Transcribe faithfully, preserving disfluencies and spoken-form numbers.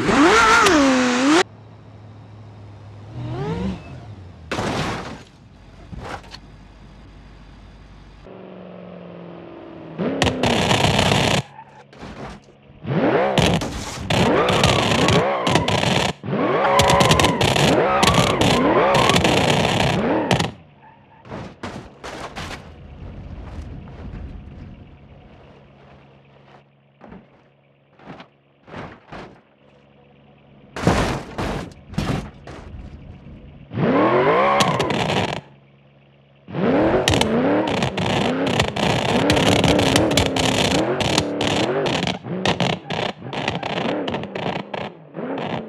Yeah.